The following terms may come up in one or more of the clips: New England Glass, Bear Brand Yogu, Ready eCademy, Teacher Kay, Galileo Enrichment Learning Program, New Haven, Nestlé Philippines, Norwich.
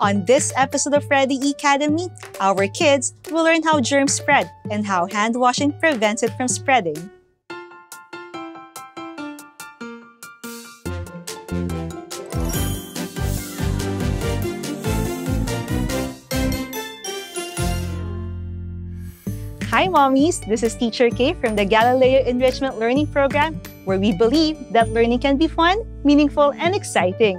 On this episode of Ready eCademy, our kids will learn how germs spread and how hand washing prevents it from spreading. Hi mommies, this is Teacher Kay from the Galileo Enrichment Learning Program, where we believe that learning can be fun, meaningful, and exciting.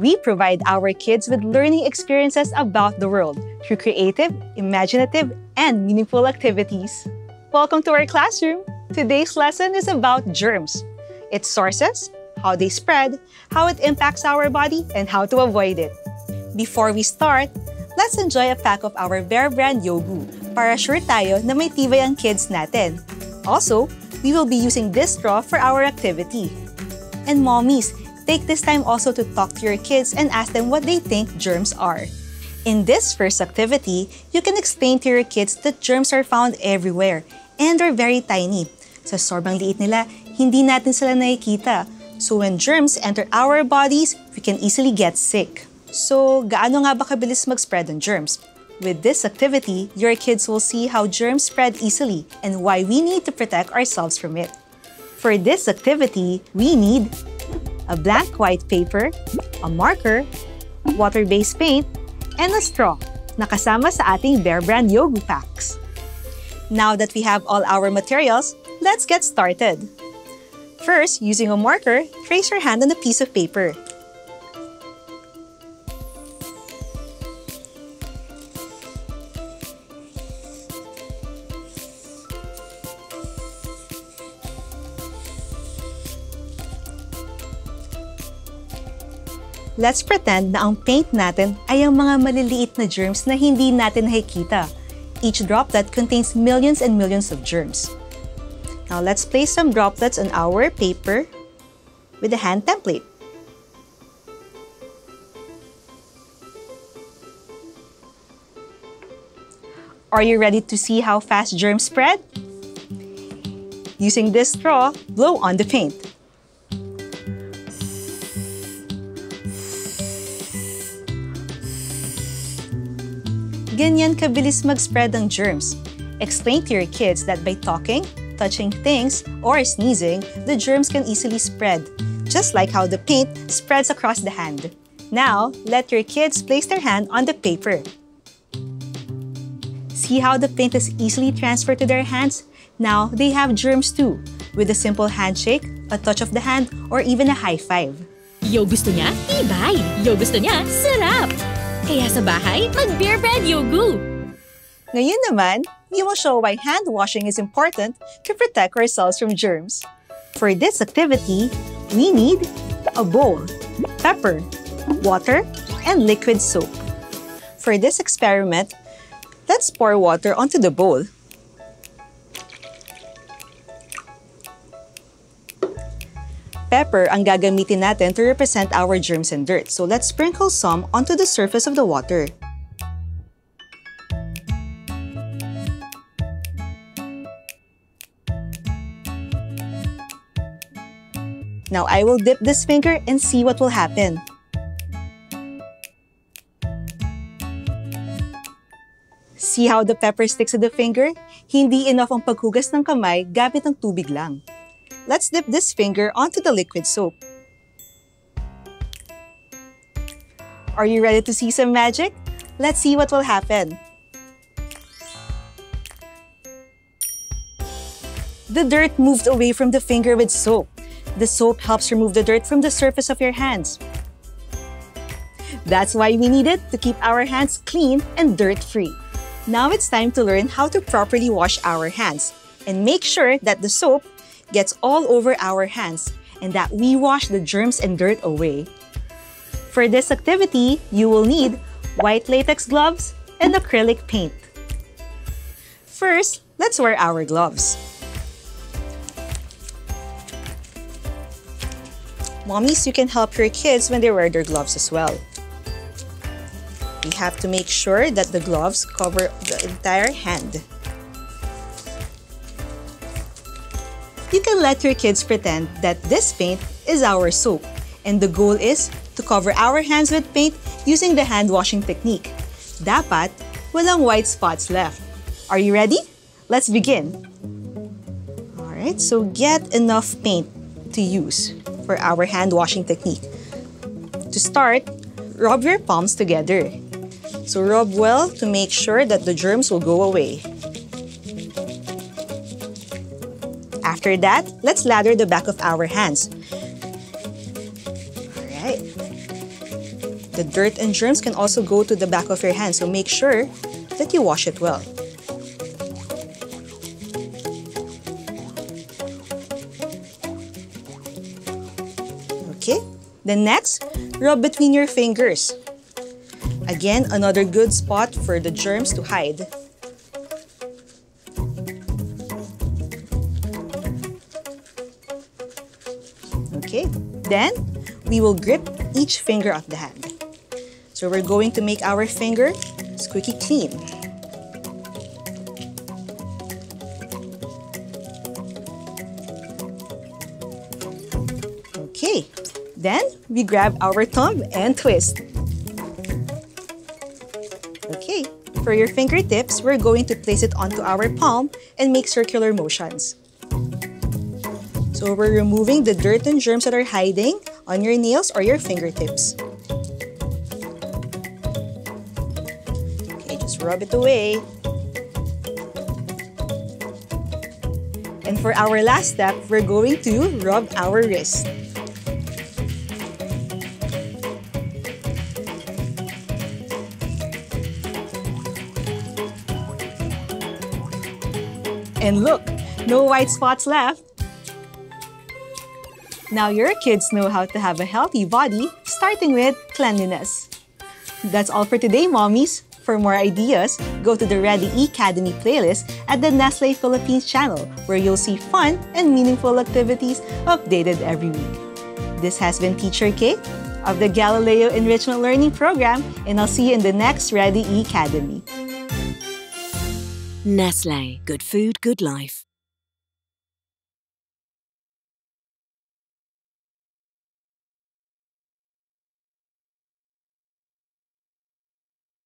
We provide our kids with learning experiences about the world through creative, imaginative, and meaningful activities. Welcome to our classroom! Today's lesson is about germs, its sources, how they spread, how it impacts our body, and how to avoid it. Before we start, let's enjoy a pack of our Bear Brand Yogu para sure tayo na may tibay ang kids natin. Also, we will be using this straw for our activity. And mommies, take this time also to talk to your kids and ask them what they think germs are. In this first activity, you can explain to your kids that germs are found everywhere and are very tiny. Sa sobrang liit nila, hindi natin sila nakikita. So when germs enter our bodies, we can easily get sick. So, gaano nga ba kabilis mag-spread ng germs? With this activity, your kids will see how germs spread easily and why we need to protect ourselves from it. For this activity, we need a blank white paper, a marker, water-based paint, and a straw na kasama sa ating Bear Brand Yogu packs. Now that we have all our materials, let's get started. First, using a marker, trace your hand on a piece of paper. Let's pretend na ang paint natin ay ang mga maliliit na germs na hindi natin nakikita. Each droplet contains millions and millions of germs. Now let's place some droplets on our paper with the hand template. Are you ready to see how fast germs spread? Using this straw, blow on the paint. Ganyan kabilis mag-spread ang germs. Explain to your kids that by talking, touching things, or sneezing, the germs can easily spread, just like how the paint spreads across the hand. Now, let your kids place their hand on the paper. See how the paint is easily transferred to their hands? Now, they have germs too, with a simple handshake, a touch of the hand, or even a high five. Yo gusto niya, tibay! Yo gusto niya, sarap! Kaya sa bahay, mag-Bear Brand Yogu! Ngayon naman, we will show why hand washing is important to protect ourselves from germs. For this activity, we need a bowl, pepper, water, and liquid soap. For this experiment, let's pour water onto the bowl. Pepper ang gagamitin natin to represent our germs and dirt. So let's sprinkle some onto the surface of the water. Now I will dip this finger and see what will happen. See how the pepper sticks to the finger? Hindi enough ang paghugas ng kamay gamit ang tubig lang. Let's dip this finger onto the liquid soap. Are you ready to see some magic? Let's see what will happen. The dirt moved away from the finger with soap. The soap helps remove the dirt from the surface of your hands. That's why we need it to keep our hands clean and dirt-free. Now it's time to learn how to properly wash our hands and make sure that the soap gets all over our hands and that we wash the germs and dirt away. For this activity, you will need white latex gloves and acrylic paint. First, let's wear our gloves. Mommies, you can help your kids when they wear their gloves as well. We have to make sure that the gloves cover the entire hand. You can let your kids pretend that this paint is our soap, and the goal is to cover our hands with paint using the hand-washing technique. Dapat, walang white spots left. Are you ready? Let's begin. Alright, so get enough paint to use for our hand-washing technique. To start, rub your palms together. So rub well to make sure that the germs will go away. After that, let's lather the back of our hands. Alright. The dirt and germs can also go to the back of your hands, so make sure that you wash it well. Okay, then next, rub between your fingers. Again, another good spot for the germs to hide. Okay, then we will grip each finger of the hand. So we're going to make our finger squeaky clean. Okay, then we grab our thumb and twist. Okay, for your fingertips, we're going to place it onto our palm and make circular motions. So we're removing the dirt and germs that are hiding on your nails or your fingertips. Okay, just rub it away. And for our last step, we're going to rub our wrist. And look, no white spots left. Now your kids know how to have a healthy body, starting with cleanliness. That's all for today, mommies. For more ideas, go to the Ready eCademy playlist at the Nestlé Philippines channel, where you'll see fun and meaningful activities updated every week. This has been Teacher Kay of the Galileo Enrichment Learning Program, and I'll see you in the next Ready eCademy. Nestlé. Good food, good life.